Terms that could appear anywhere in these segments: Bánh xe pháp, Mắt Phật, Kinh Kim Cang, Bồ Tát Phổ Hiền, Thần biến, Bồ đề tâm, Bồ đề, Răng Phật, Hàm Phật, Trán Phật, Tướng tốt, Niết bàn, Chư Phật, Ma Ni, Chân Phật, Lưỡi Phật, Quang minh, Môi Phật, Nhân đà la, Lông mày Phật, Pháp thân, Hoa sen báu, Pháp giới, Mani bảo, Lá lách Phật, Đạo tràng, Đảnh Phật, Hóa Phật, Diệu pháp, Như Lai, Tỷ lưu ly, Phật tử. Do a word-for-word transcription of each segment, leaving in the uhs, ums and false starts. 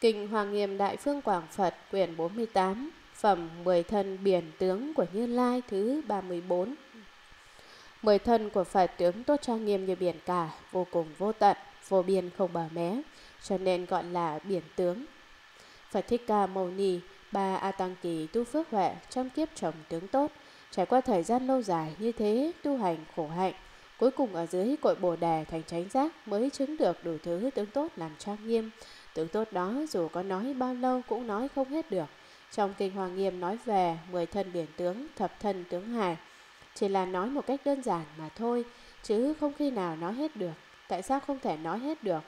Kinh Hoa Nghiêm Đại Phương Quảng Phật quyển bốn mươi tám, phẩm mười thân biển tướng của Như Lai thứ ba mươi bốn. Mười thân của Phật tướng tốt trang nghiêm như biển cả, vô cùng vô tận, vô biên không bờ mé, cho nên gọi là biển tướng. Phật Thích Ca Mâu Ni, ba A Tăng Kỳ tu phước huệ trong kiếp trồng tướng tốt, trải qua thời gian lâu dài như thế tu hành khổ hạnh, cuối cùng ở dưới cội Bồ đề thành chánh giác mới chứng được đủ thứ tướng tốt làm trang nghiêm. Tướng tốt đó dù có nói bao lâu cũng nói không hết được. Trong Kinh Hoa Nghiêm nói về mười thân biển tướng, thập thân tướng hài, chỉ là nói một cách đơn giản mà thôi, chứ không khi nào nói hết được. Tại sao không thể nói hết được?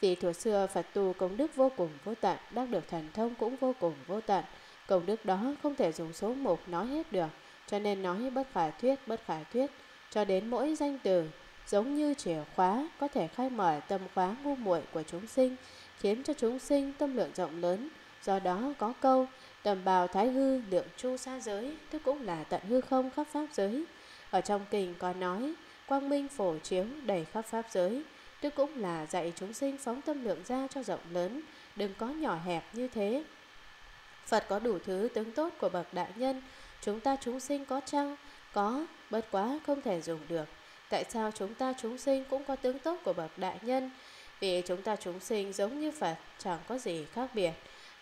Vì thuở xưa Phật tu công đức vô cùng vô tận, đắc được thần thông cũng vô cùng vô tận. Công đức đó không thể dùng số mục nói hết được, cho nên nói bất khả thuyết, bất khả thuyết, cho đến mỗi danh từ, giống như chìa khóa có thể khai mở tâm khóa ngu muội của chúng sinh, khiến cho chúng sinh tâm lượng rộng lớn. Do đó có câu tầm bào thái hư lượng chu xa giới, tức cũng là tận hư không khắp pháp giới. Ở trong kinh có nói quang minh phổ chiếu đầy khắp pháp giới, tức cũng là dạy chúng sinh phóng tâm lượng ra cho rộng lớn, đừng có nhỏ hẹp như thế. Phật có đủ thứ tướng tốt của bậc đại nhân, chúng ta chúng sinh có chăng? Có, bất quá không thể dùng được. Tại sao chúng ta chúng sinh cũng có tướng tốt của bậc đại nhân? Vì chúng ta chúng sinh giống như Phật, chẳng có gì khác biệt.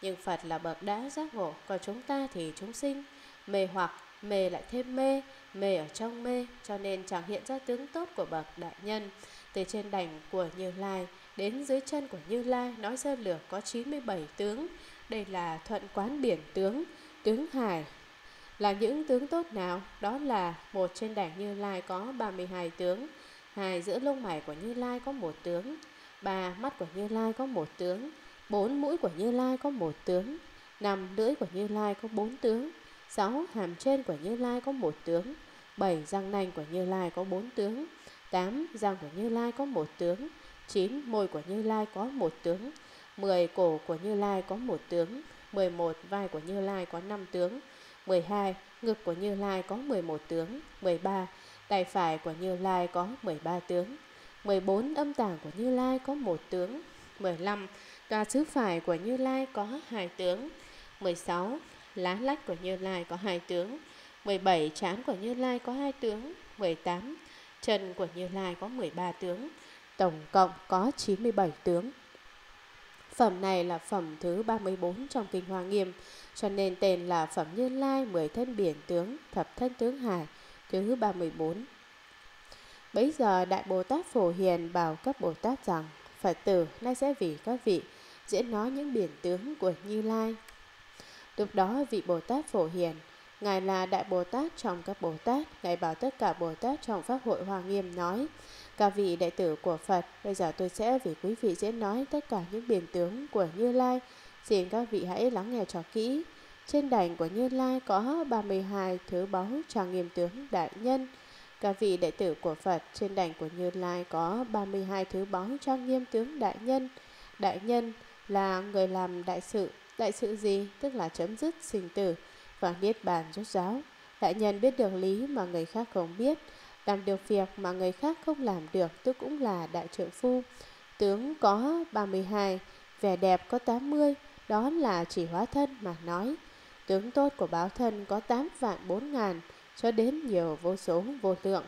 Nhưng Phật là bậc đã giác ngộ, còn chúng ta thì chúng sinh mê hoặc, mê lại thêm mê, mê ở trong mê, cho nên chẳng hiện ra tướng tốt của bậc đại nhân. Từ trên đảnh của Như Lai đến dưới chân của Như Lai nói sơ lược có chín mươi bảy tướng. Đây là thuận quán biển tướng, tướng hải. Là những tướng tốt nào? Đó là một trên đảnh Như Lai có ba mươi hai tướng, hai giữa lông mày của Như Lai có một tướng, ba mắt của Như Lai có một tướng, bốn mũi của Như Lai có một tướng, năm lưỡi của Như Lai có bốn tướng, sáu hàm trên của Như Lai có một tướng, bảy răng nanh của Như Lai có bốn tướng, tám răng của Như Lai có một tướng, chín môi của Như Lai có một tướng, mười cổ của Như Lai có một tướng, mười một vai của Như Lai có năm tướng, mười hai ngực của Như Lai có mười một tướng, mười ba tay phải của Như Lai có mười ba tướng, mười bốn âm tạng của Như Lai có một tướng, mười lăm tòa xứ phải của Như Lai có hai tướng, mười sáu lá lách của Như Lai có hai tướng, mười bảy trán của Như Lai có hai tướng, mười tám chân của Như Lai có mười ba tướng, tổng cộng có chín mươi bảy tướng. Phẩm này là phẩm thứ ba mươi bốn trong Kinh Hoa Nghiêm, cho nên tên là phẩm Như Lai mười thân biển tướng, thập thân tướng hải thứ ba mươi bốn. Bấy giờ Đại Bồ Tát Phổ Hiền bảo các Bồ Tát rằng: Phật tử nay sẽ vì các vị diễn nói những biển tướng của Như Lai. Lúc đó vị Bồ Tát Phổ Hiền, ngài là Đại Bồ Tát trong các Bồ Tát, ngài bảo tất cả Bồ Tát trong Pháp hội Hoa Nghiêm nói: Các vị đệ tử của Phật, bây giờ tôi sẽ vì quý vị diễn nói tất cả những biển tướng của Như Lai, xin các vị hãy lắng nghe cho kỹ. Trên đảnh của Như Lai có ba mươi hai thứ báu trang nghiêm tướng đại nhân. Các vị đệ tử của Phật, trên đảnh của Như Lai có ba mươi hai thứ báu trang nghiêm tướng đại nhân. Đại nhân là người làm đại sự. Đại sự gì? Tức là chấm dứt sinh tử và niết bàn rốt ráo. Đại nhân biết được lý mà người khác không biết, làm được việc mà người khác không làm được, tức cũng là đại trượng phu. Tướng có ba mươi hai, vẻ đẹp có tám mươi, đó là chỉ hóa thân mà nói. Tướng tốt của báo thân có tám vạn bốn ngàn, cho đến nhiều vô số vô lượng.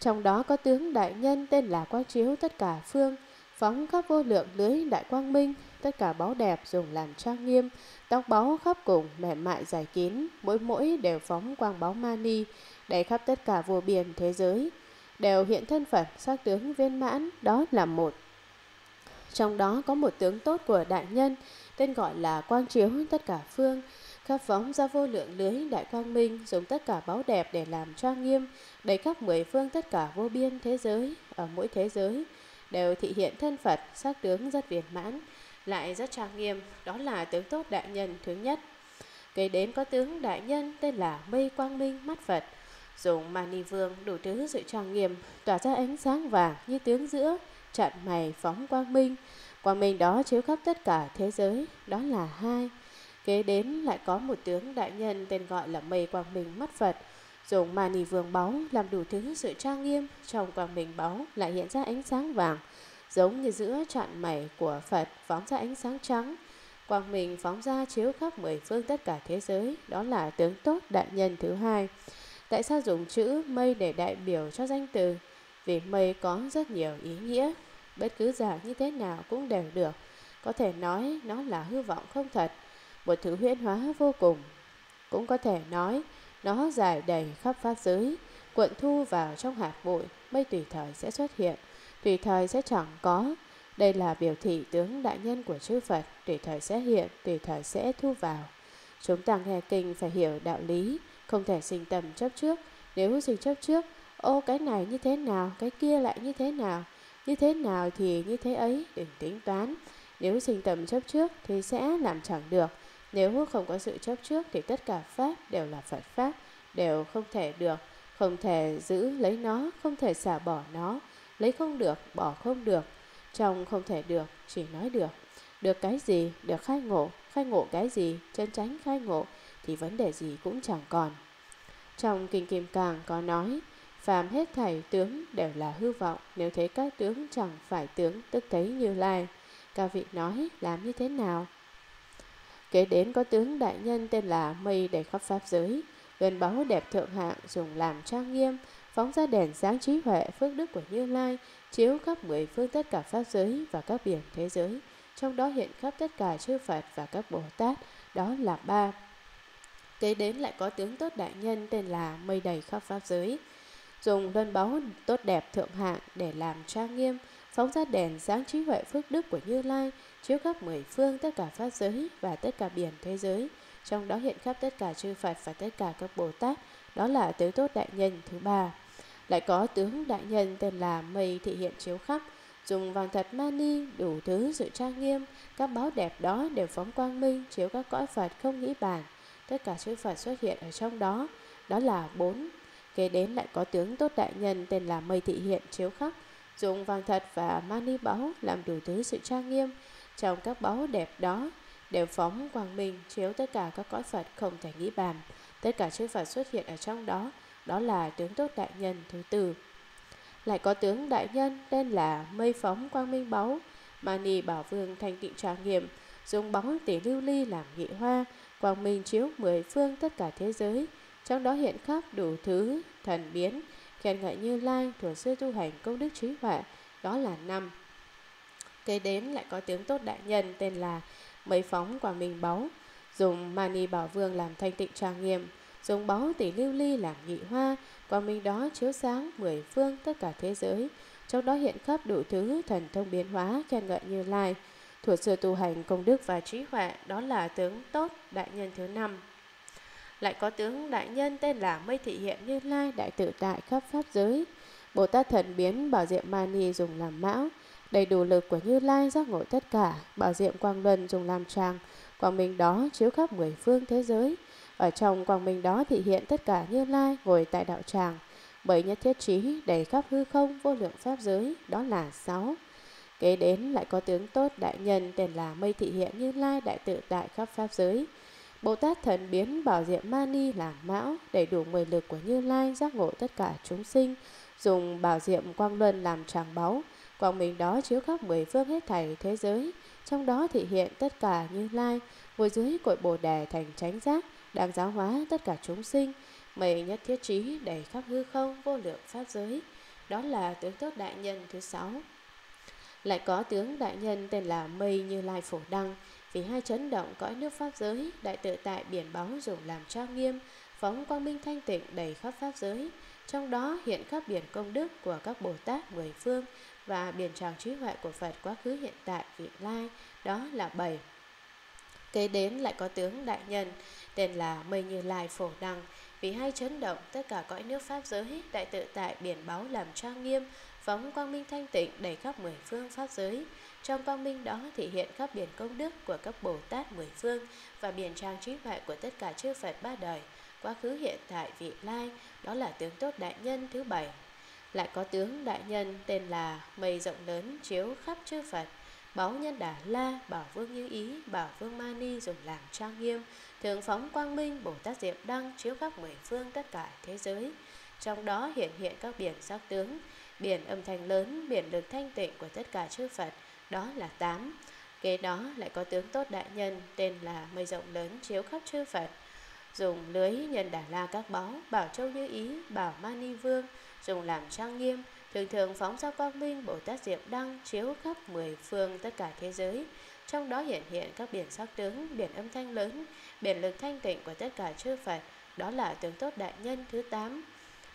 Trong đó có tướng đại nhân tên là quang chiếu tất cả phương, phóng khắp vô lượng lưới đại quang minh, tất cả báu đẹp dùng làm trang nghiêm, tóc báu khắp cùng mềm mại dài kín, mỗi mỗi đều phóng quang báu ma ni, đầy khắp tất cả vô biên thế giới, đều hiện thân Phật sắc tướng viên mãn, đó là một. Trong đó có một tướng tốt của đại nhân tên gọi là quang chiếu tất cả phương, khắp phóng ra vô lượng lưới đại quang minh, dùng tất cả báu đẹp để làm trang nghiêm, đầy khắp mười phương tất cả vô biên thế giới, ở mỗi thế giới đều thị hiện thân Phật sắc tướng rất viên mãn, lại rất trang nghiêm, đó là tướng tốt đại nhân thứ nhất. Kế đến có tướng đại nhân tên là mây quang minh mắt Phật, dùng Ma Ni vương đủ thứ sự trang nghiêm, tỏa ra ánh sáng vàng như tướng giữa, trận mày phóng quang minh, quang minh đó chiếu khắp tất cả thế giới, đó là hai. Kế đến lại có một tướng đại nhân tên gọi là mây quang minh mắt Phật, dùng Ma Ni vương báu làm đủ thứ sự trang nghiêm, trong quang minh báu lại hiện ra ánh sáng vàng, giống như giữa trọn mày của Phật phóng ra ánh sáng trắng, Quang minh phóng ra chiếu khắp mười phương tất cả thế giới, đó là tướng tốt đại nhân thứ hai. Tại sao dùng chữ mây để đại biểu cho danh từ? Vì mây có rất nhiều ý nghĩa, bất cứ giả như thế nào cũng đều được. Có thể nói nó là hư vọng không thật, một thứ huyễn hóa vô cùng. Cũng có thể nói nó giải đầy khắp pháp giới, cuộn thu vào trong hạt bụi. Mây tùy thời sẽ xuất hiện, tùy thời sẽ chẳng có. Đây là biểu thị tướng đại nhân của chư Phật, tùy thời sẽ hiện, tùy thời sẽ thu vào. Chúng ta nghe kinh phải hiểu đạo lý, không thể sinh tâm chấp trước. Nếu sinh chấp trước, ô cái này như thế nào, cái kia lại như thế nào, như thế nào thì như thế ấy, đừng tính toán. Nếu sinh tâm chấp trước thì sẽ làm chẳng được. Nếu không có sự chấp trước thì tất cả pháp đều là Phật pháp, đều không thể được, không thể giữ lấy nó, không thể xả bỏ nó, lấy không được, bỏ không được. Trong không thể được, chỉ nói được. Được cái gì? Được khai ngộ. Khai ngộ cái gì? Chân chánh khai ngộ thì vấn đề gì cũng chẳng còn. Trong Kinh Kim Cang có nói, phàm hết thảy tướng đều là hư vọng, nếu thấy các tướng chẳng phải tướng tức thấy Như Lai. Các vị nói làm như thế nào? Kế đến có tướng đại nhân tên là mây đầy khắp pháp giới, gần báu đẹp thượng hạng, dùng làm trang nghiêm, phóng ra đèn sáng trí huệ phước đức của Như Lai, chiếu khắp mười phương tất cả pháp giới và các biển thế giới, trong đó hiện khắp tất cả chư Phật và các Bồ Tát, đó là ba. Kế đến lại có tướng tốt đại nhân tên là mây đầy khắp pháp giới, dùng luân báu tốt đẹp thượng hạng để làm trang nghiêm, phóng ra đèn sáng trí huệ phước đức của Như Lai, chiếu khắp mười phương tất cả pháp giới và tất cả biển thế giới, trong đó hiện khắp tất cả chư Phật và tất cả các Bồ Tát, đó là tướng tốt đại nhân thứ ba. Lại có tướng đại nhân tên là mây thị hiện chiếu khắp, dùng vàng thật ma ni đủ thứ sự trang nghiêm, các báo đẹp đó đều phóng quang minh chiếu các cõi Phật không nghĩ bàn, tất cả chư Phật xuất hiện ở trong đó, đó là bốn. Kế đến lại có tướng tốt đại nhân tên là mây thị hiện chiếu khắp, dùng vàng thật và mani báu làm đủ thứ sự trang nghiêm, trong các báu đẹp đó đều phóng quang minh chiếu tất cả các cõi Phật không thể nghĩ bàn, tất cả chư Phật xuất hiện ở trong đó, đó là tướng tốt đại nhân thứ tư. Lại có tướng đại nhân tên là mây phóng quang minh báu, Mani bảo vương thanh tịnh trang nghiêm, dùng báu tỷ lưu ly làm nghị hoa, quang minh chiếu mười phương tất cả thế giới, trong đó hiện khắp đủ thứ thần biến, khen ngợi Như Lai thuộc sư tu hành công đức trí huệ, đó là năm. Kế đến lại có tướng tốt đại nhân tên là mây phóng quang minh báu, dùng Mani bảo vương làm thanh tịnh trang nghiêm, dùng báu tỷ lưu ly làm nghị hoa, quang minh đó chiếu sáng mười phương tất cả thế giới, trong đó hiện khắp đủ thứ thần thông biến hóa, khen ngợi Như Lai thuộc sự tu hành công đức và trí huệ, đó là tướng tốt đại nhân thứ năm. Lại có tướng đại nhân tên là mây thị hiện Như Lai đại tự tại khắp pháp giới, Bồ Tát thần biến bảo diệm Mani dùng làm mão, đầy đủ lực của Như Lai giác ngộ tất cả, bảo diệm quang luân dùng làm tràng, quang minh đó chiếu khắp mười phương thế giới. Ở trong quang minh đó thị hiện tất cả Như Lai ngồi tại đạo tràng, bởi nhất thiết trí đầy khắp hư không vô lượng pháp giới, đó là sáu. Kế đến lại có tướng tốt đại nhân tên là mây thị hiện Như Lai đại tự tại khắp pháp giới, Bồ Tát thần biến bảo diệm Mani làm mão, đầy đủ mười lực của Như Lai giác ngộ tất cả chúng sinh, dùng bảo diệm quang luân làm tràng báu, quang minh đó chiếu khắp mười phương hết thảy thế giới, trong đó thị hiện tất cả Như Lai ngồi dưới cội bồ đề thành chánh giác, đang giáo hóa tất cả chúng sinh, mày nhất thiết trí đầy khắp hư không vô lượng pháp giới, đó là tướng tốt đại nhân thứ sáu. Lại có tướng đại nhân tên là mây Như Lai phổ đăng, vì hai chấn động cõi nước pháp giới, đại tự tại biển báo dùng làm trang nghiêm, phóng quang minh thanh tịnh đầy khắp pháp giới, trong đó hiện khắp biển công đức của các Bồ Tát mười phương và biển tràng trí huệ của Phật quá khứ hiện tại vị lai, đó là bảy. Kế đến lại có tướng đại nhân tên là mây Như Lai phổ đăng, vì hay chấn động tất cả cõi nước pháp giới, đại tự tại biển báo làm trang nghiêm, phóng quang minh thanh tịnh đầy khắp mười phương pháp giới, trong quang minh đó thị hiện khắp biển công đức của các Bồ Tát mười phương và biển trang trí huệ của tất cả chư Phật ba đời quá khứ hiện tại vị lai, đó là tướng tốt đại nhân thứ bảy. Lại có tướng đại nhân tên là mây rộng lớn chiếu khắp chư Phật, báo Nhân Đà La bảo vương Như Ý bảo vương Mani dùng làm trang nghiêm, thường phóng quang minh Bồ Tát Diệm Đăng chiếu khắp mười phương tất cả thế giới, trong đó hiện hiện các biển sắc tướng, biển âm thanh lớn, biển lực thanh tịnh của tất cả chư Phật, đó là tám. Kế đó lại có tướng tốt đại nhân tên là mây rộng lớn chiếu khắp chư Phật, dùng lưới nhân đà la các báu, bảo châu như ý, bảo Ma Ni vương, dùng làm trang nghiêm, thường thường phóng ra quang minh Bồ Tát Diệm Đăng chiếu khắp mười phương tất cả thế giới. Trong đó hiện hiện các biển sắc tướng, biển âm thanh lớn, biển lực thanh tịnh của tất cả chư Phật. Đó là tướng tốt đại nhân thứ tám.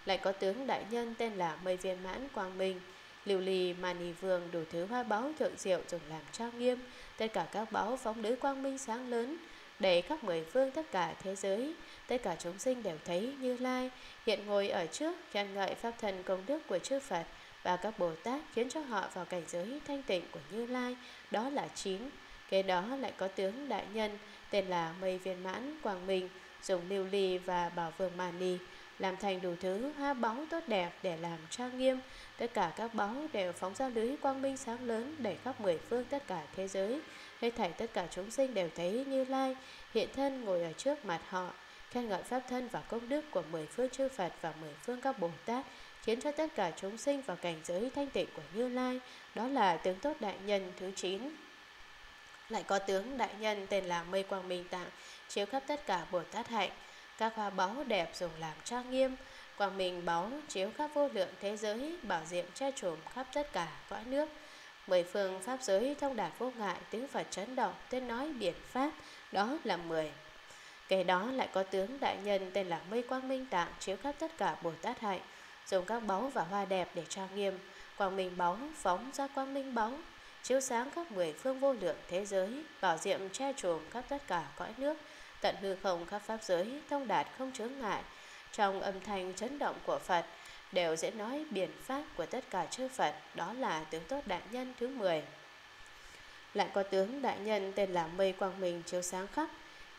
Lại có tướng đại nhân tên là mây viên mãn quang minh, lưu ly Mani vương đủ thứ hoa báu thượng diệu dùng làm trang nghiêm, tất cả các báu phóng lưới quang minh sáng lớn, để khắp mười phương tất cả thế giới. Tất cả chúng sinh đều thấy Như Lai hiện ngồi ở trước, khen ngợi pháp thần công đức của chư Phật và các Bồ Tát, khiến cho họ vào cảnh giới thanh tịnh của Như Lai. Đó là chín. Kế đó lại có tướng đại nhân tên là mây viên mãn quang minh, dùng lưu ly và bảo vương Mani làm thành đủ thứ hoa báu tốt đẹp để làm trang nghiêm, tất cả các báu đều phóng ra lưới quang minh sáng lớn, đẩy khắp mười phương tất cả thế giới. Hết thảy tất cả chúng sinh đều thấy Như Lai hiện thân ngồi ở trước mặt họ, khen ngợi pháp thân và công đức của mười phương chư Phật và mười phương các Bồ Tát, khiến cho tất cả chúng sinh vào cảnh giới thanh tịnh của Như Lai. Đó là tướng tốt đại nhân thứ chín. Lại có tướng đại nhân tên là mây quang minh tạng chiếu khắp tất cả Bồ Tát hạnh, các hoa báu đẹp dùng làm trang nghiêm, quang minh báu chiếu khắp vô lượng thế giới, bảo diệm che trùm khắp tất cả cõi nước. Mười phương pháp giới thông đạt vô ngại, tiếng Phật chấn động, tiếng nói biển pháp. Đó là mười. Kế đó lại có tướng đại nhân tên là mây quang minh tạng chiếu khắp tất cả Bồ Tát hạnh, dùng các báu và hoa đẹp để trang nghiêm, quang minh báu phóng ra quang minh báu chiếu sáng khắp mười phương vô lượng thế giới, bảo diệm che trùm khắp tất cả cõi nước, tận hư không khắp pháp giới, thông đạt không chướng ngại. Trong âm thanh chấn động của Phật đều dễ nói biển pháp của tất cả chư Phật. Đó là tướng tốt đại nhân thứ mười. Lại có tướng đại nhân tên là mây quang minh chiếu sáng khắp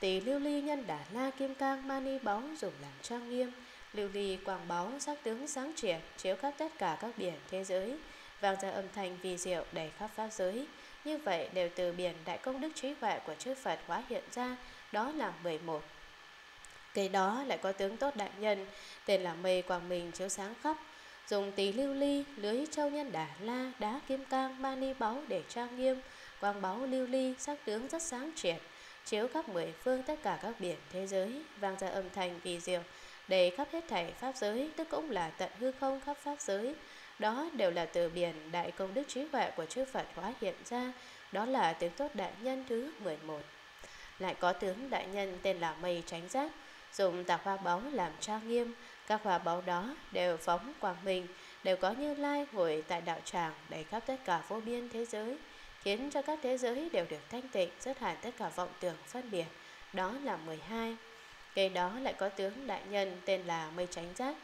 tỷ lưu ly nhân đà la kim cang Ma Ni báu dùng làm trang nghiêm, lưu ly quang báu sắc tướng sáng triệt chiếu khắp tất cả các biển thế giới, vang ra âm thanh vi diệu đầy khắp pháp giới. Như vậy đều từ biển đại công đức trí huệ của chư Phật hóa hiện ra. Đó là mười một. Kế đó lại có tướng tốt đại nhân tên là mây quang minh chiếu sáng khắp, dùng tỷ lưu ly, lưới châu nhân đà la, đá kim cang, Ma Ni báu để trang nghiêm, quang báu lưu ly sắc tướng rất sáng triệt, chiếu khắp mười phương tất cả các biển thế giới, vang ra âm thanh kỳ diệu đầy khắp hết thảy pháp giới, tức cũng là tận hư không khắp pháp giới. Đó đều là từ biển đại công đức trí huệ của chư Phật hóa hiện ra. Đó là tướng tốt đại nhân thứ mười một. Lại có tướng đại nhân tên là mây chánh giác, dùng tạc hoa báu làm trang nghiêm, các hoa báu đó đều phóng quang minh, đều có Như Lai ngồi tại đạo tràng đầy khắp tất cả vô biên thế giới, khiến cho các thế giới đều được thanh tịnh, dứt hẳn tất cả vọng tưởng phân biệt. Đó là mười hai. Kế đó lại có tướng đại nhân tên là mây chánh giác,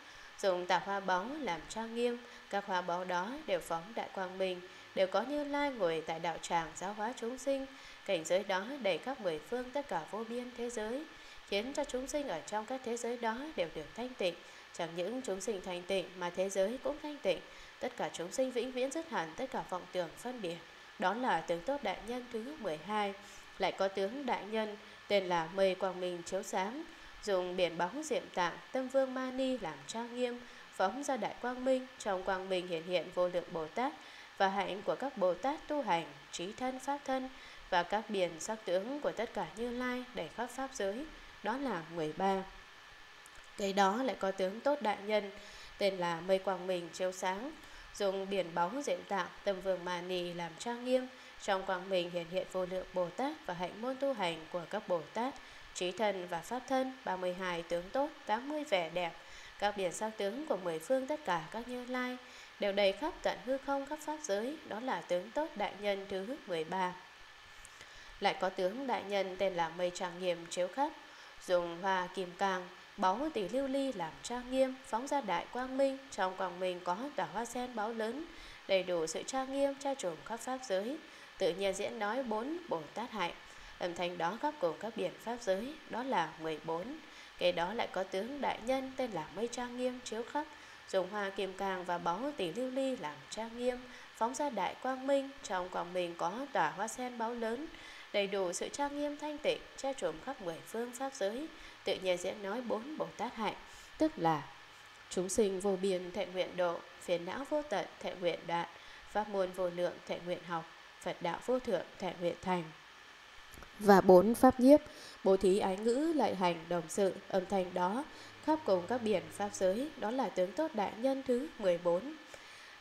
dùng tạc hoa báu làm trang nghiêm, các hoa báu đó đều phóng đại quang minh, đều có Như Lai ngồi tại đạo tràng giáo hóa chúng sinh, cảnh giới đó đầy khắp mười phương tất cả vô biên thế giới, khiến cho chúng sinh ở trong các thế giới đó đều được thanh tịnh. Chẳng những chúng sinh thanh tịnh mà thế giới cũng thanh tịnh, tất cả chúng sinh vĩnh viễn dứt hẳn tất cả vọng tưởng phân biệt. Đó là tướng tốt đại nhân thứ mười hai. Lại có tướng đại nhân tên là mây quang minh chiếu sáng, dùng biển báu diệm tạng tâm vương Ma Ni làm trang nghiêm, phóng ra đại quang minh, trong quang minh hiện hiện vô lượng Bồ Tát và hạnh của các Bồ Tát tu hành trí thân pháp thân và các biển sắc tướng của tất cả Như Lai đầy khắp pháp giới. Đó là mười ba. Cái đó lại có tướng tốt đại nhân tên là mây quang minh chiếu sáng, dùng biển báu diện tạng tâm vương Ma Ni làm trang nghiêm, trong quang minh hiện hiện vô lượng Bồ Tát và hạnh môn tu hành của các Bồ Tát trí thân và pháp thân, ba mươi hai tướng tốt, tám mươi vẻ đẹp, các biển sắc tướng của mười phương tất cả các Như Lai đều đầy khắp tận hư không khắp pháp giới. Đó là tướng tốt đại nhân thứ mười ba. Lại có tướng đại nhân tên là mây trang nghiêm chiếu khắp, dùng hoa kim cang, báu tỷ lưu ly làm trang nghiêm, phóng ra đại quang minh, trong quang minh có tòa hoa sen báu lớn, đầy đủ sự trang nghiêm tra trùm khắp pháp giới, tự nhiên diễn nói bốn Bồ Tát hạnh, âm thanh đó khắp cùng các biển pháp giới. Đó là mười bốn. Kế đó lại có tướng đại nhân tên là mây trang nghiêm chiếu khắp, dùng hoa kim cang và báu tỷ lưu ly làm trang nghiêm, phóng ra đại quang minh, trong quang minh có tòa hoa sen báu lớn, đầy đủ sự trang nghiêm thanh tịnh, che trùm khắp mười phương pháp giới, tự nhiên diễn nói bốn Bồ Tát hạnh, tức là chúng sinh vô biên thệ nguyện độ, phiền não vô tận thệ nguyện đoạn, pháp môn vô lượng thệ nguyện học, Phật đạo vô thượng thệ nguyện thành. Và bốn pháp nhiếp, bố thí ái ngữ lại hành đồng sự, âm thanh đó khắp cùng các biển pháp giới, đó là tướng tốt đại nhân thứ mười bốn.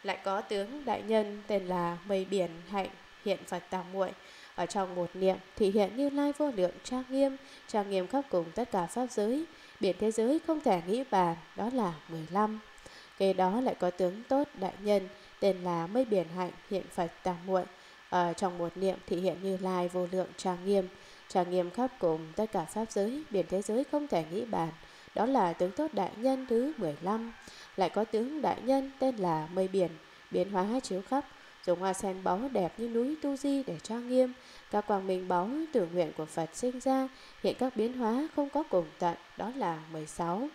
Lại có tướng đại nhân tên là mây biển hạnh hiện Phật tào muội, ở trong một niệm thị hiện Như Lai vô lượng trang nghiêm, trang nghiêm khắp cùng tất cả pháp giới, biển thế giới không thể nghĩ bàn, đó là mười lăm. Kế đó lại có tướng tốt đại nhân tên là mây biển hạnh hiện Phật tào muội, ở trong một niệm thị hiện Như Lai vô lượng trang nghiêm, trang nghiêm khắp cùng tất cả pháp giới, biển thế giới không thể nghĩ bàn, đó là tướng tốt đại nhân thứ mười lăm. Lại có tướng đại nhân tên là mây biển biến hóa hai chiếu khắp, dùng hoa sen báu đẹp như núi Tu Di để trang nghiêm, các quang minh báu từ nguyện của Phật sinh ra, hiện các biến hóa không có cùng tận, đó là mười sáu.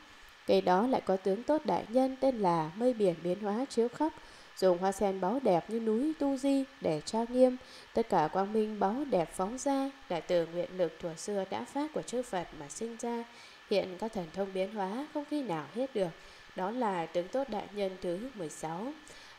Kế đó lại có tướng tốt đại nhân tên là mây biển biến hóa chiếu khắp, dùng hoa sen báu đẹp như núi Tu Di để trang nghiêm, tất cả quang minh báu đẹp phóng ra, đã từ nguyện lực thuở xưa đã phát của chư Phật mà sinh ra, hiện các thần thông biến hóa không khi nào hết được, đó là tướng tốt đại nhân thứ mười sáu.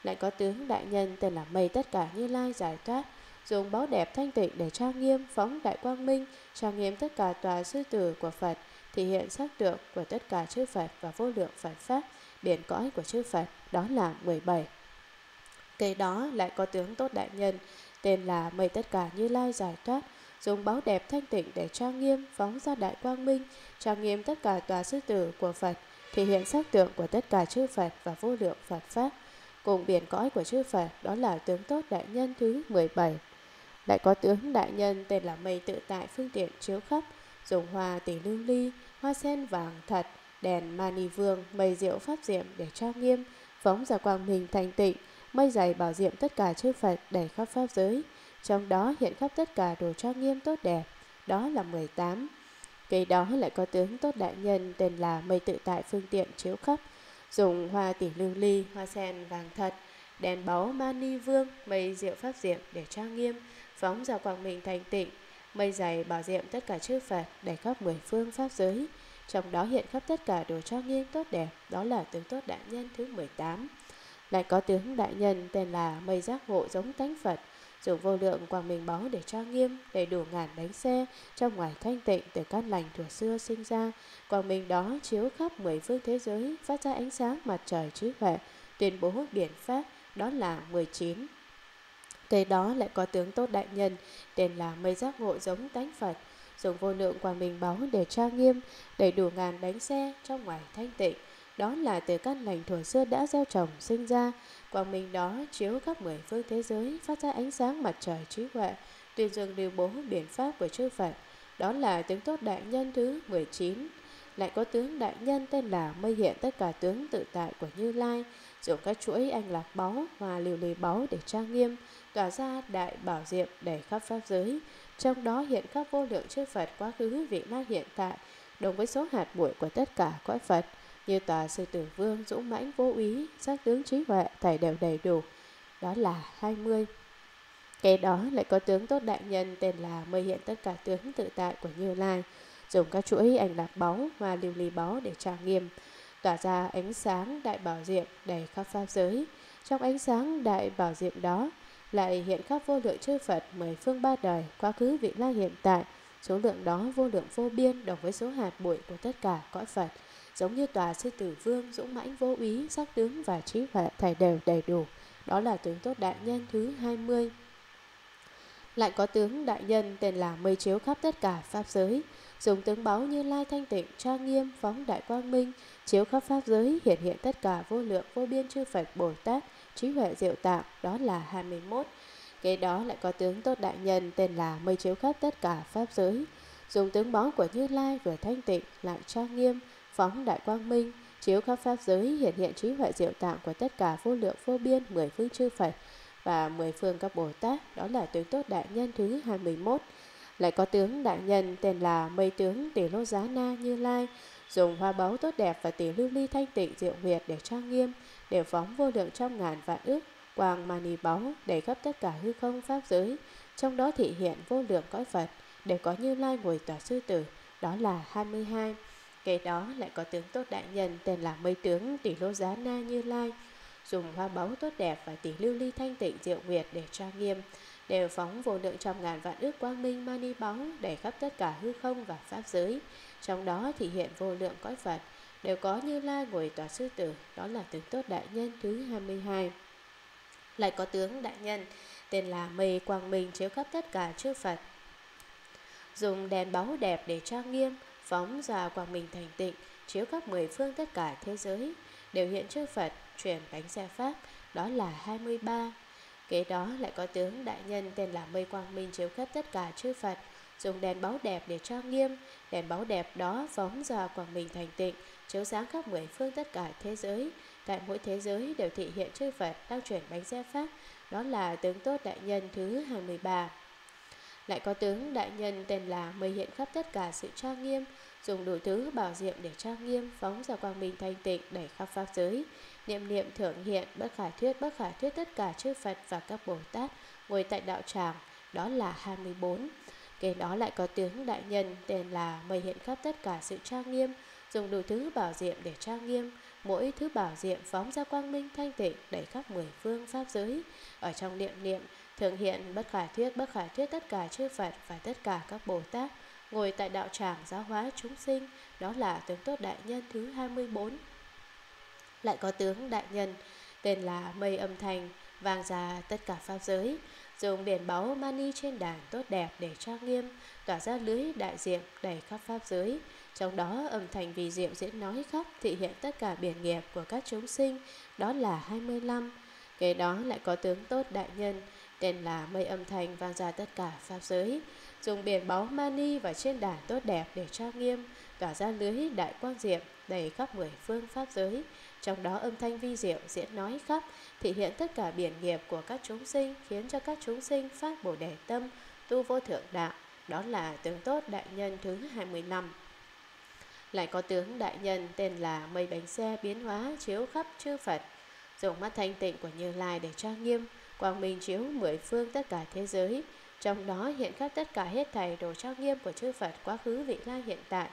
Lại có tướng đại nhân tên là mây tất cả Như Lai giải thoát, dùng báu đẹp thanh tịnh để trang nghiêm, phóng đại quang minh, trang nghiêm tất cả tòa sư tử của Phật, thể hiện sắc tượng của tất cả chư Phật và vô lượng Phật pháp, biển cõi của chư Phật, đó là mười bảy. Kế đó lại có tướng tốt đại nhân tên là mây tất cả Như Lai giải thoát, dùng báu đẹp thanh tịnh để trang nghiêm, phóng ra đại quang minh, trang nghiêm tất cả tòa sư tử của Phật, thể hiện sắc tượng của tất cả chư Phật và vô lượng Phật pháp, cùng biển cõi của chư Phật, đó là tướng tốt đại nhân thứ mười bảy. Lại có tướng đại nhân tên là mây tự tại phương tiện chiếu khắp, dùng hoa tỷ lưu ly, hoa sen vàng thật, đèn Ma Ni vương, mây diệu pháp diệm để trang nghiêm, phóng ra quang minh thanh tịnh, mây dày bảo diệm tất cả chư Phật đầy khắp pháp giới, trong đó hiện khắp tất cả đồ trang nghiêm tốt đẹp, đó là mười tám. Kế đó lại có tướng tốt đại nhân tên là mây tự tại phương tiện chiếu khắp, dùng hoa tỷ lưu ly, hoa sen vàng thật, đèn báu Ma Ni vương, mây diệu pháp diệm để trang nghiêm, phóng ra quang minh thanh tịnh, mây dày bảo diệm tất cả chư Phật đầy khắp mười phương pháp giới, trong đó hiện khắp tất cả đồ trang nghiêm tốt đẹp, đó là tướng tốt đại nhân thứ mười tám. Lại có tướng đại nhân tên là mây giác ngộ giống tánh Phật, dùng vô lượng quang minh báu để trang nghiêm, đầy đủ ngàn bánh xe trong ngoài thanh tịnh từ cát lành thuở xưa sinh ra, quang minh đó chiếu khắp mười phương thế giới, phát ra ánh sáng mặt trời trí huệ, tuyên bố biển pháp, đó là mười chín. Kế đó lại có tướng tốt đại nhân tên là mây giác ngộ giống tánh Phật, dùng vô lượng quang minh báu để trang nghiêm, đầy đủ ngàn bánh xe trong ngoài thanh tịnh, đó là từ căn lành thuở xưa đã gieo trồng sinh ra, quang minh đó chiếu khắp mười phương thế giới, phát ra ánh sáng mặt trời trí huệ, tuyên dương điều bố biện pháp của chư Phật, đó là tướng tốt đại nhân thứ mười chín. Lại có tướng đại nhân tên là mây hiện tất cả tướng tự tại của Như Lai, dùng các chuỗi anh lạc báu, hoa lưu ly báu để trang nghiêm, tỏa ra đại bảo diệm đầy khắp pháp giới, trong đó hiện khắp vô lượng chư Phật quá khứ vị lai hiện tại, đồng với số hạt bụi của tất cả cõi Phật, như tòa sư tử vương dũng mãnh vô úy, sắc tướng trí huệ thảy đều đầy đủ, đó là hai mươi. Kế đó lại có tướng tốt đại nhân tên là mây hiện tất cả tướng tự tại của Như Lai, dùng các chuỗi ảnh lạc báu, hoa lưu ly báu để trang nghiêm, tỏa ra ánh sáng đại bảo diệm đầy khắp pháp giới, trong ánh sáng đại bảo diệm đó lại hiện khắp vô lượng chư Phật mười phương ba đời quá khứ vị lai hiện tại, số lượng đó vô lượng vô biên đồng với số hạt bụi của tất cả cõi Phật, giống như tòa sư tử vương dũng mãnh vô úy, sắc tướng và trí huệ thảy đều đầy đủ, đó là tướng tốt đại nhân thứ hai mươi. Lại có tướng đại nhân tên là mây chiếu khắp tất cả pháp giới, dùng tướng báu Như Lai thanh tịnh trang nghiêm, phóng đại quang minh, chiếu khắp pháp giới, hiện hiện tất cả vô lượng vô biên chư Phật Bồ Tát trí huệ diệu tạng, đó là hai mươi mốt. Kế đó lại có tướng tốt đại nhân tên là mây chiếu khắp tất cả pháp giới, dùng tướng báu của Như Lai vừa thanh tịnh lại trang nghiêm, phóng đại quang minh, chiếu khắp pháp giới, hiện hiện trí huệ diệu tạng của tất cả vô lượng vô biên mười phương chư Phật và mười phương các Bồ Tát, đó là tướng tốt đại nhân thứ hai mươi mốt. Lại có tướng đại nhân tên là mây tướng tỷ lô giá na Như Lai, dùng hoa báu tốt đẹp và tỷ lưu ly thanh tịnh diệu huyệt để trang nghiêm, đều phóng vô lượng trong ngàn vạn ước quang mani báu đầy khắp tất cả hư không pháp giới, trong đó thị hiện vô lượng cõi Phật đều có Như Lai ngồi tòa sư tử, đó là hai mươi hai. Kế đó lại có tướng tốt đại nhân tên là mây tướng tỷ lô giá na Như Lai, dùng hoa báu tốt đẹp và tỷ lưu ly thanh tịnh diệu nguyệt để trang nghiêm, đều phóng vô lượng trăm ngàn vạn ước quang minh mani báu để khắp tất cả hư không và pháp giới. Trong đó thì hiện vô lượng cõi Phật, đều có Như Lai ngồi tòa sư tử, đó là tướng tốt đại nhân thứ hai mươi hai. Lại có tướng đại nhân tên là mây quang minh chiếu khắp tất cả chư Phật, dùng đèn báu đẹp để trang nghiêm, phóng ra quang minh thành tịnh, chiếu khắp mười phương tất cả thế giới, đều hiện chư Phật chuyển bánh xe pháp, đó là hai mươi ba. Kế đó lại có tướng đại nhân tên là mây quang minh chiếu khắp tất cả chư Phật, dùng đèn báu đẹp để trang nghiêm, đèn báu đẹp đó phóng ra quang minh thành tịnh, chiếu sáng khắp mười phương tất cả thế giới. Tại mỗi thế giới đều thị hiện chư Phật đang chuyển bánh xe pháp, đó là tướng tốt đại nhân thứ hai mươi ba. Lại có tướng đại nhân tên là mây hiện khắp tất cả sự trang nghiêm, dùng đủ thứ bảo diệm để trang nghiêm, phóng ra quang minh thanh tịnh đẩy khắp pháp giới. Niệm niệm thượng hiện bất khả thuyết bất khả thuyết tất cả chư Phật và các Bồ Tát ngồi tại đạo tràng, đó là hai mươi bốn. Kế đó lại có tướng đại nhân tên là mây hiện khắp tất cả sự trang nghiêm, dùng đủ thứ bảo diệm để trang nghiêm, mỗi thứ bảo diệm phóng ra quang minh thanh tịnh đẩy khắp mười phương pháp giới. Ở trong niệm niệm thường hiện bất khả thuyết bất khả thuyết tất cả chư Phật và tất cả các Bồ Tát ngồi tại đạo tràng giáo hóa chúng sinh, đó là tướng tốt đại nhân thứ hai mươi bốn. Lại có tướng đại nhân tên là mây âm thanh vang ra tất cả pháp giới, dùng biển báu mani trên đàn tốt đẹp để trang nghiêm, tỏa ra lưới đại diệm đầy khắp pháp giới. Trong đó âm thanh vì diệu diễn nói khắp thị hiện tất cả biển nghiệp của các chúng sinh, đó là hai mươi lăm. Kế đó lại có tướng tốt đại nhân tên là mây âm thanh vang ra tất cả pháp giới, dùng biển báu mani và trên đàn tốt đẹp để trang nghiêm, tỏa ra lưới đại quang diệm đầy khắp mười phương pháp giới. Trong đó âm thanh vi diệu diễn nói khắp thị hiện tất cả biển nghiệp của các chúng sinh, khiến cho các chúng sinh phát bồ đề tâm, tu vô thượng đạo, đó là tướng tốt đại nhân thứ hai mươi lăm. Lại có tướng đại nhân tên là mây bánh xe biến hóa chiếu khắp chư Phật, dùng mắt thanh tịnh của Như Lai để trang nghiêm, quang minh chiếu mười phương tất cả thế giới. Trong đó hiện khắp tất cả hết thảy đồ trang nghiêm của chư Phật quá khứ vị lai hiện tại.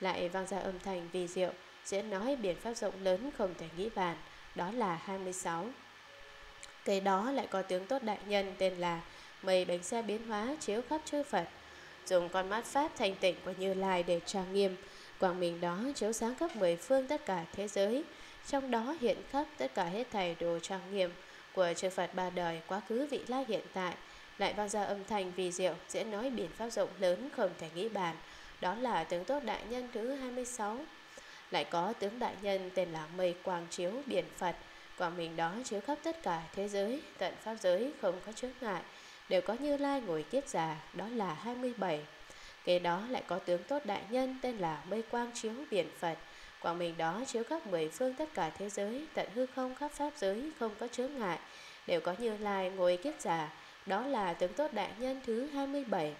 Lại vang ra âm thanh vi diệu diễn nói biển pháp rộng lớn không thể nghĩ bàn, đó là hai mươi sáu. Kế đó lại có tướng tốt đại nhân tên là mây bánh xe biến hóa chiếu khắp chư Phật, dùng con mắt pháp thanh tịnh của Như Lai để trang nghiêm, quang minh đó chiếu sáng khắp mười phương tất cả thế giới. Trong đó hiện khắp tất cả hết thảy đồ trang nghiêm của chư Phật ba đời quá khứ vị lai hiện tại. Lại vang ra âm thanh vi diệu diễn nói biển pháp rộng lớn không thể nghĩ bàn, đó là tướng tốt đại nhân thứ hai mươi sáu. Lại có tướng đại nhân tên là mây quang chiếu biển Phật, quang minh đó chiếu khắp tất cả thế giới, tận pháp giới không có chướng ngại, đều có Như Lai ngồi kiết già, đó là hai mươi bảy. Kế đó lại có tướng tốt đại nhân tên là mây quang chiếu biển Phật, quang minh đó chiếu khắp mười phương tất cả thế giới, tận hư không khắp pháp giới không có chướng ngại, đều có Như Lai ngồi kiết già, đó là tướng tốt đại nhân thứ hai mươi bảy.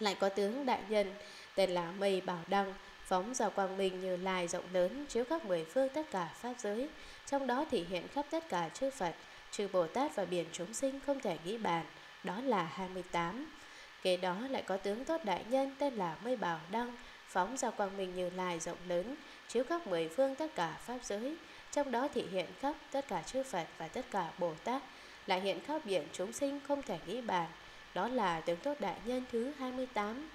Lại có tướng đại nhân tên là mây bảo đăng phóng ra quang minh Như Lai rộng lớn chiếu khắp mười phương tất cả pháp giới. Trong đó thể hiện khắp tất cả chư Phật, chư Bồ Tát và biển chúng sinh không thể nghĩ bàn, đó là hai mươi tám. Kế đó lại có tướng tốt đại nhân tên là mây bảo đăng phóng ra quang minh Như Lai rộng lớn chiếu khắp mười phương tất cả pháp giới. Trong đó thể hiện khắp tất cả chư Phật và tất cả Bồ Tát, lại hiện khắp biển chúng sinh không thể nghĩ bàn, đó là tướng tốt đại nhân thứ hai mươi tám.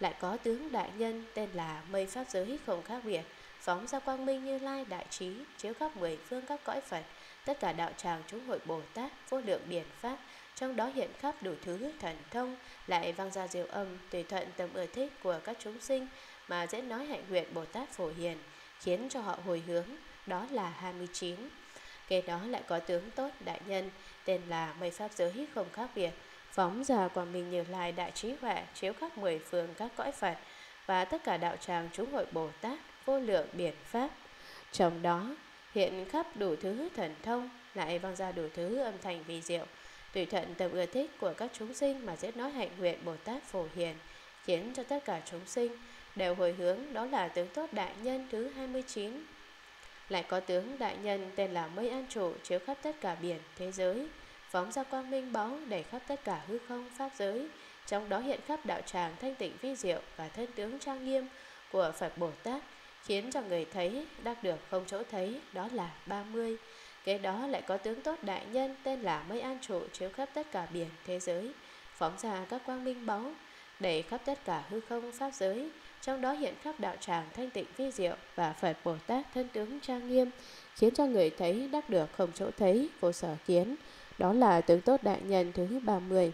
Lại có tướng đại nhân tên là mây pháp giới không khác biệt, phóng ra quang minh Như Lai đại trí chiếu khắp mười phương các cõi Phật, tất cả đạo tràng chúng hội Bồ Tát, vô lượng biển pháp. Trong đó hiện khắp đủ thứ thần thông, lại vang ra diệu âm tùy thuận tầm ưa thích của các chúng sinh mà dễ nói hạnh nguyện Bồ Tát Phổ Hiền, khiến cho họ hồi hướng, đó là hai mươi chín. Kế đó lại có tướng tốt đại nhân tên là mây pháp giới không khác biệt, phóng ra quang minh Như Lai đại trí huệ chiếu khắp mười phương các cõi Phật và tất cả đạo tràng chúng hội Bồ Tát, vô lượng biển pháp. Trong đó hiện khắp đủ thứ thần thông, lại vang ra đủ thứ âm thanh vi diệu tùy thuận tầm ưa thích của các chúng sinh mà dễ nói hạnh nguyện Bồ Tát Phổ Hiền, khiến cho tất cả chúng sinh đều hồi hướng, đó là tướng tốt đại nhân thứ hai mươi chín. Lại có tướng đại nhân tên là mây an trụ chiếu khắp tất cả biển thế giới, phóng ra quang minh báu đẩy khắp tất cả hư không pháp giới. Trong đó hiện khắp đạo tràng thanh tịnh vi diệu và thân tướng trang nghiêm của Phật Bồ Tát, khiến cho người thấy đắc được không chỗ thấy, đó là ba mươi. Kế đó lại có tướng tốt đại nhân tên là mây an trụ chiếu khắp tất cả biển thế giới, phóng ra các quang minh báu, đẩy khắp tất cả hư không pháp giới, trong đó hiện khắp đạo tràng thanh tịnh vi diệu và Phật Bồ Tát thân tướng trang nghiêm, khiến cho người thấy đắc được không chỗ thấy, vô sở kiến. Đó là tướng tốt đại nhân thứ ba mươi.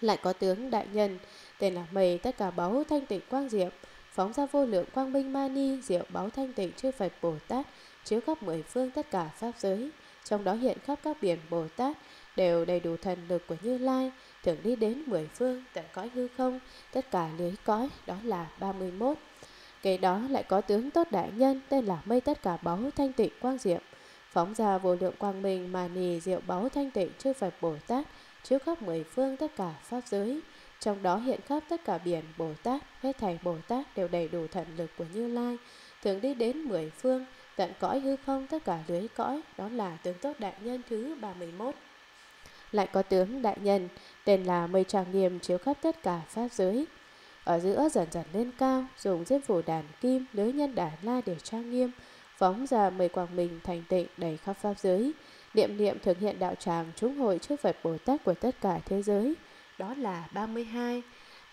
Lại có tướng đại nhân tên là mây tất cả báu thanh tịnh quang diệp, phóng ra vô lượng quang minh ma ni diệu báu thanh tịnh chư Phật Bồ Tát, chiếu khắp mười phương tất cả pháp giới, trong đó hiện khắp các biển Bồ Tát, đều đầy đủ thần lực của Như Lai, thường đi đến mười phương tận cõi hư không, tất cả lưới cõi, đó là ba mươi mốt. Kế đó lại có tướng tốt đại nhân tên là mây tất cả báu thanh tịnh quang diệm, phóng ra vô lượng quang minh mà nì diệu báu thanh tịnh chư Phật Bồ Tát, chiếu khắp mười phương tất cả pháp giới, trong đó hiện khắp tất cả biển Bồ Tát, hết thảy Bồ Tát đều đầy đủ thần lực của Như Lai, thường đi đến mười phương tận cõi hư không tất cả lưới cõi, đó là tướng tốt đại nhân thứ ba mươi mốt. Lại có tướng đại nhân tên là mây trang nghiêm chiếu khắp tất cả pháp giới, ở giữa dần dần lên cao, dùng diêm phủ đàn kim lưới nhân đà la để trang nghiêm, phóng ra mười quang minh thành tịnh đầy khắp pháp giới, niệm niệm thực hiện đạo tràng chúng hội chư Phật Bồ Tát của tất cả thế giới, đó là ba mươi hai.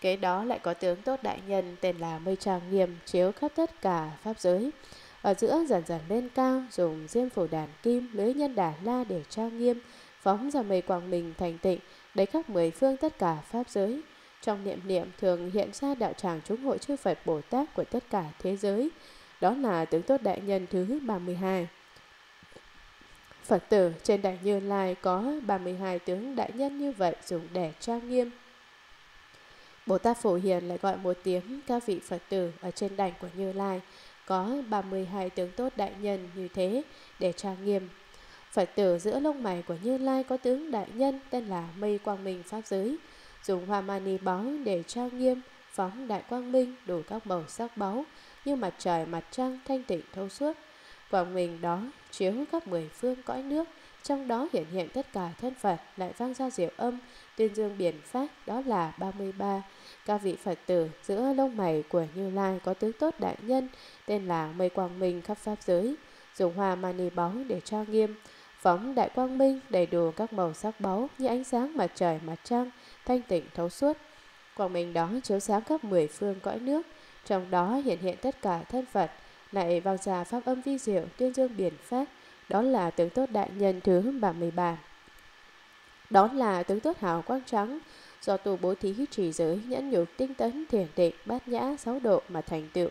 Kế đó lại có tướng tốt đại nhân tên là mây trang nghiêm chiếu khắp tất cả pháp giới, ở giữa dần dần lên cao, dùng diêm phủ đàn kim lưới nhân đà la để trang nghiêm, phóng ra mây quang minh thành tịnh đầy khắp mười phương tất cả pháp giới, trong niệm niệm thường hiện ra đạo tràng chúng hội chư Phật Bồ Tát của tất cả thế giới, đó là tướng tốt đại nhân thứ ba mươi hai. Phật tử, trên đại Như Lai có ba mươi hai tướng đại nhân như vậy dùng để trang nghiêm. Bồ Tát Phổ Hiền lại gọi một tiếng các vị Phật tử ở trên đảnh của Như Lai có ba mươi hai tướng tốt đại nhân như thế để trang nghiêm. Phật tử, giữa lông mày của Như Lai có tướng đại nhân tên là mây quang minh pháp giới, dùng hoa mani báu để trang nghiêm, phóng đại quang minh đủ các màu sắc báu như mặt trời mặt trăng thanh tịnh thấu suốt. Quang minh đó chiếu khắp mười phương cõi nước, trong đó hiển hiện tất cả thân Phật, lại vang ra diệu âm tuyên dương biển pháp, đó là ba mươi ba. Các vị Phật tử, giữa lông mày của Như Lai có tướng tốt đại nhân tên là mây quang minh khắp pháp giới, dùng hoa mani báu để trang nghiêm, phóng đại quang minh đầy đủ các màu sắc báu như ánh sáng mặt trời mặt trăng thanh tịnh thấu suốt. Quang minh đó chiếu sáng khắp mười phương cõi nước, trong đó hiện hiện tất cả thân Phật, lại vang ra pháp âm vi diệu tuyên dương biển pháp, đó là tướng tốt đại nhân thứ ba mươi ba. Đó là tướng tốt hào quang trắng do tu bố thí trì giới nhẫn nhục tinh tấn thiền định bát nhã sáu độ mà thành tựu,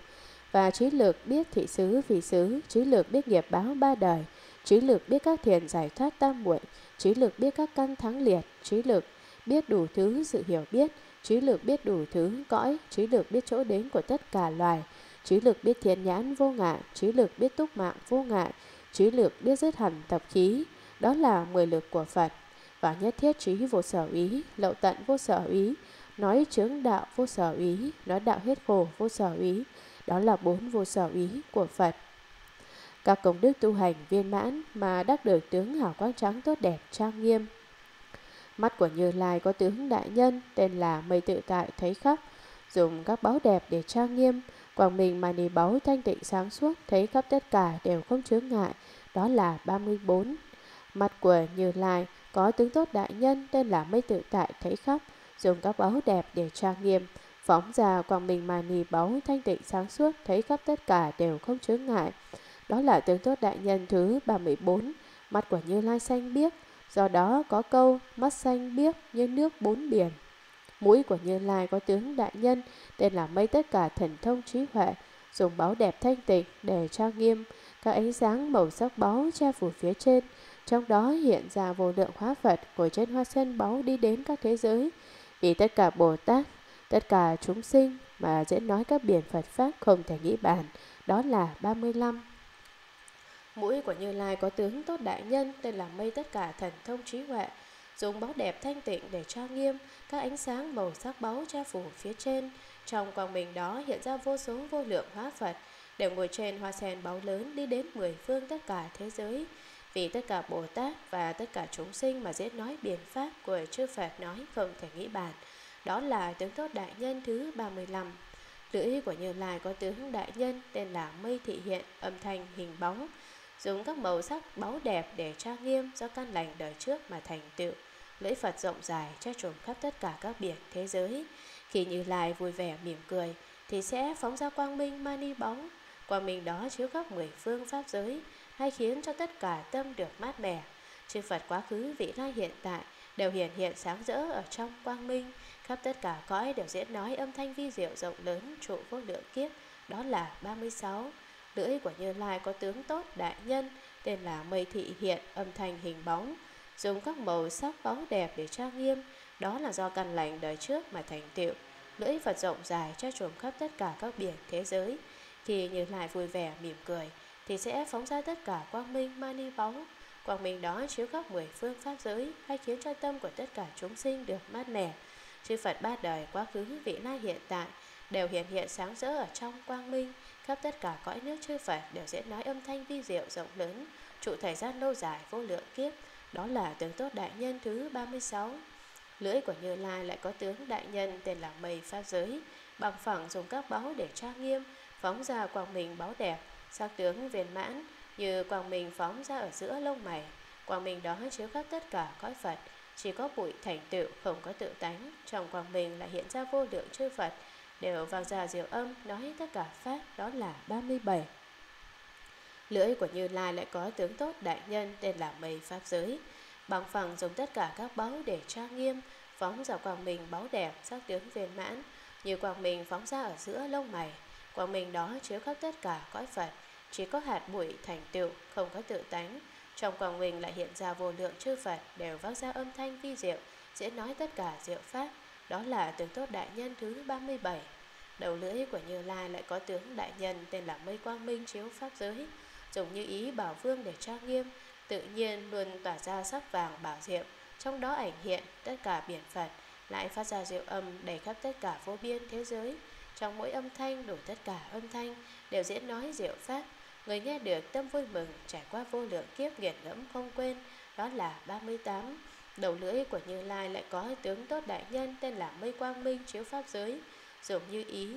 và trí lực biết thị xứ vị xứ, trí lực biết nghiệp báo ba đời, trí lực biết các thiền giải thoát tam muội, trí lực biết các căn thắng liệt, trí lực biết đủ thứ sự hiểu biết, trí lực biết đủ thứ cõi, trí lực biết chỗ đến của tất cả loài, trí lực biết thiên nhãn vô ngại, trí lực biết túc mạng vô ngại, trí lực biết dứt hẳn tập khí, đó là mười lực của Phật. Và nhất thiết trí vô sở ý, lậu tận vô sở ý, nói chướng đạo vô sở ý, nói đạo hết khổ vô sở ý, đó là bốn vô sở ý của Phật. Các công đức tu hành viên mãn mà đắc được tướng hào quang trắng tốt đẹp trang nghiêm. Mắt của Như Lai có tướng đại nhân tên là mây tự tại thấy khắp, dùng các báu đẹp để trang nghiêm, quang minh mani báu thanh tịnh sáng suốt thấy khắp tất cả đều không chướng ngại, đó là ba mươi bốn. Mắt của Như Lai có tướng tốt đại nhân tên là mây tự tại thấy khắp, dùng các báu đẹp để trang nghiêm, phóng ra quang minh mani báu thanh tịnh sáng suốt thấy khắp tất cả đều không chướng ngại, đó là tướng tốt đại nhân thứ ba mươi bốn. Mắt của Như Lai xanh biếc, do đó có câu mắt xanh biếc như nước bốn biển. Mũi của Như Lai có tướng đại nhân tên là mây tất cả thần thông trí huệ, dùng báu đẹp thanh tịnh để trang nghiêm, các ánh sáng màu sắc báu che phủ phía trên, trong đó hiện ra vô lượng hóa Phật ngồi trên hoa sen báu đi đến các thế giới, vì tất cả Bồ Tát, tất cả chúng sinh mà diễn nói các biển Phật pháp không thể nghĩ bàn, đó là ba mươi lăm. Mũi của Như Lai có tướng tốt đại nhân tên là mây tất cả thần thông trí huệ, dùng báu đẹp thanh tịnh để trang nghiêm, các ánh sáng màu sắc báu che phủ phía trên, trong quang minh đó hiện ra vô số vô lượng hóa Phật đều ngồi trên hoa sen báu lớn đi đến mười phương tất cả thế giới, vì tất cả Bồ Tát và tất cả chúng sinh mà diễn nói biển pháp của chư Phật nói không thể nghĩ bàn, đó là tướng tốt đại nhân thứ ba mươi lăm. Lưỡi của Như Lai có tướng đại nhân tên là mây thị hiện âm thanh hình bóng, dùng các màu sắc báu đẹp để trang nghiêm do căn lành đời trước mà thành tựu. Lưỡi Phật rộng dài che trùm khắp tất cả các biển thế giới. Khi Như Lai vui vẻ mỉm cười thì sẽ phóng ra quang minh mani bóng. Quang minh đó chiếu khắp mười phương pháp giới, hay khiến cho tất cả tâm được mát mẻ. Chư Phật quá khứ, vị lai, hiện tại đều hiển hiện sáng rỡ ở trong quang minh. Khắp tất cả cõi đều diễn nói âm thanh vi diệu rộng lớn trụ vô lượng kiếp. Đó là ba mươi sáu. Lưỡi của Như Lai có tướng tốt đại nhân, tên là mây thị hiện âm thanh hình bóng, dùng các màu sắc báu đẹp để trang nghiêm. Đó là do căn lành đời trước mà thành tựu. Lưỡi Phật rộng dài che trùm khắp tất cả các biển thế giới. Khi Như Lai vui vẻ mỉm cười thì sẽ phóng ra tất cả quang minh mani bóng. Quang minh đó chiếu khắp mười phương pháp giới, hay khiến cho tâm của tất cả chúng sinh được mát mẻ. Chư Phật ba đời quá khứ, vị lai, hiện tại đều hiện hiện sáng rỡ ở trong quang minh. Khắp tất cả cõi nước chư Phật đều diễn nói âm thanh vi diệu rộng lớn, trụ thời gian lâu dài vô lượng kiếp. Đó là tướng tốt đại nhân thứ ba mươi sáu. Lưỡi của Như Lai lại có tướng đại nhân, tên là mây pháp giới, bằng phẳng dùng các báu để trang nghiêm, phóng ra quang minh báu đẹp, sắc tướng viên mãn, như quang minh phóng ra ở giữa lông mày. Quang minh đó chiếu khắp tất cả cõi Phật, chỉ có bụi thành tựu, không có tự tánh. Trong quang minh lại hiện ra vô lượng chư Phật, đều vang ra diệu âm nói tất cả pháp. Đó là ba mươi bảy. Lưỡi của Như Lai lại có tướng tốt đại nhân, tên là mây pháp giới, bằng phẳng dùng tất cả các báu để trang nghiêm, phóng ra quang minh báu đẹp, sắc tướng viên mãn, như quang minh phóng ra ở giữa lông mày. Quang minh đó chiếu khắp tất cả cõi Phật, chỉ có hạt bụi thành tựu, không có tự tánh. Trong quang minh lại hiện ra vô lượng chư Phật, đều vang ra âm thanh vi diệu, diễn nói tất cả diệu pháp. Đó là tướng tốt đại nhân thứ ba mươi bảy. Đầu lưỡi của Như Lai lại có tướng đại nhân, tên là mây quang minh chiếu pháp giới, dùng như ý bảo vương để trang nghiêm, tự nhiên luôn tỏa ra sắc vàng bảo diệm, trong đó ảnh hiện tất cả biển Phật, lại phát ra diệu âm đầy khắp tất cả vô biên thế giới. Trong mỗi âm thanh đủ tất cả âm thanh đều diễn nói diệu pháp, người nghe được tâm vui mừng, trải qua vô lượng kiếp nghiền ngẫm không quên. Đó là ba mươi tám. Đầu lưỡi của Như Lai lại có tướng tốt đại nhân, tên là mây quang minh chiếu pháp giới, dùng như ý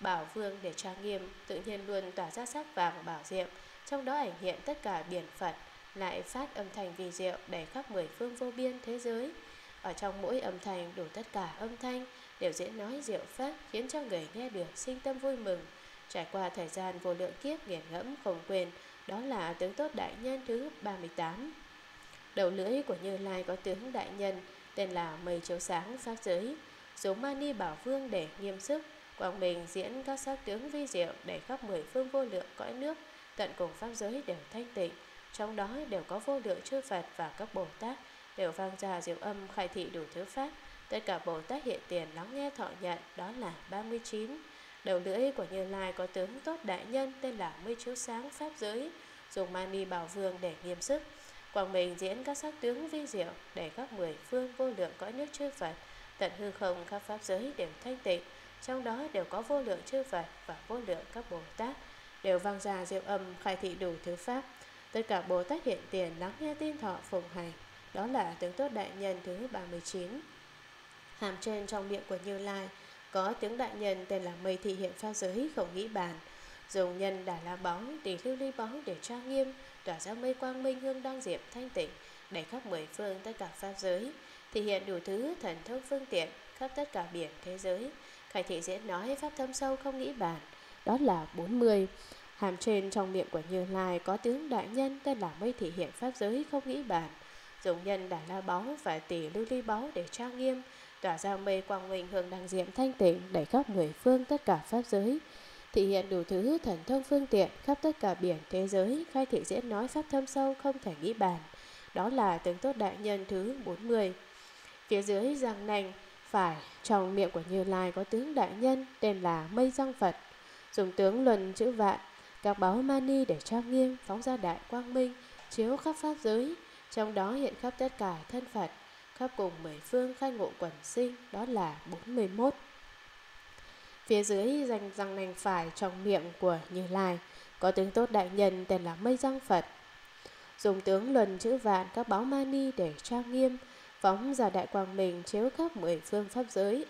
bảo vương để trang nghiêm, tự nhiên luôn tỏa ra sắc vàng bảo diệm, trong đó ảnh hiện tất cả biển Phật, lại phát âm thanh vi diệu đầy khắp mười phương vô biên thế giới. Ở trong mỗi âm thanh đủ tất cả âm thanh đều diễn nói diệu pháp, khiến cho người nghe được sinh tâm vui mừng, trải qua thời gian vô lượng kiếp nghiền ngẫm không quên. Đó là tướng tốt đại nhân thứ ba mươi tám. Đầu lưỡi của Như Lai có tướng đại nhân, tên là mây chiếu sáng pháp giới, dùng Mani bảo vương để nghiêm sức, quang minh diễn các sắc tướng vi diệu đầy khắp mười phương vô lượng cõi nước, tận cùng pháp giới đều thanh tịnh, trong đó đều có vô lượng chư Phật và các Bồ Tát, đều vang ra diệu âm khai thị đủ thứ pháp. Tất cả Bồ Tát hiện tiền lắng nghe thọ nhận. Đó là ba mươi chín. Đầu lưỡi của Như Lai có tướng tốt đại nhân, tên là mây chiếu sáng pháp giới, dùng Mani bảo vương để nghiêm sức, quang minh diễn các sắc tướng vi diệu để các mười phương vô lượng cõi nước chư Phật, tận hư không các pháp giới đều thanh tịnh, trong đó đều có vô lượng chư Phật và vô lượng các Bồ Tát, đều vang ra diệu âm khai thị đủ thứ pháp. Tất cả Bồ Tát hiện tiền lắng nghe tin thọ phụng hành. Đó là tướng tốt đại nhân thứ ba mươi chín. Hàm trên trong miệng của Như Lai có tướng đại nhân, tên là mây thị hiện pháp giới không nghĩ bàn, dùng nhân đà la báu, tỷ lưu ly báu để trang nghiêm, tỏa ra mây quang minh hương đăng diệm thanh tịnh đầy khắp mười phương tất cả pháp giới, thể hiện đủ thứ thần thông phương tiện khắp tất cả biển thế giới, khai thị diễn nói pháp thâm sâu không nghĩ bàn. Đó là bốn mươi. Hàm trên trong miệng của Như Lai có tướng đại nhân, tên là mây thị hiện pháp giới không nghĩ bàn, dùng nhân đà la báu và tỷ lưu ly báu để trang nghiêm, tỏa ra mây quang minh hương đăng diệm thanh tịnh đầy khắp mười phương tất cả pháp giới, thị hiện đủ thứ thần thông phương tiện khắp tất cả biển thế giới, khai thị diễn nói pháp thâm sâu không thể nghĩ bàn. Đó là tướng tốt đại nhân thứ bốn mươi. Phía dưới răng nanh phải trong miệng của Như Lai có tướng đại nhân, tên là mây răng Phật, dùng tướng luân chữ vạn, các báu mani để trang nghiêm, phóng ra đại quang minh chiếu khắp pháp giới, trong đó hiện khắp tất cả thân Phật, khắp cùng mười phương khai ngộ quẩn sinh. Đó là bốn mươi mốt. Phía dưới răng răng nanh phải trong miệng của Như Lai có tướng tốt đại nhân, tên là mây răng Phật, dùng tướng luân chữ vạn, các báu mani để trang nghiêm, phóng ra đại quang minh chiếu khắp mười phương pháp giới.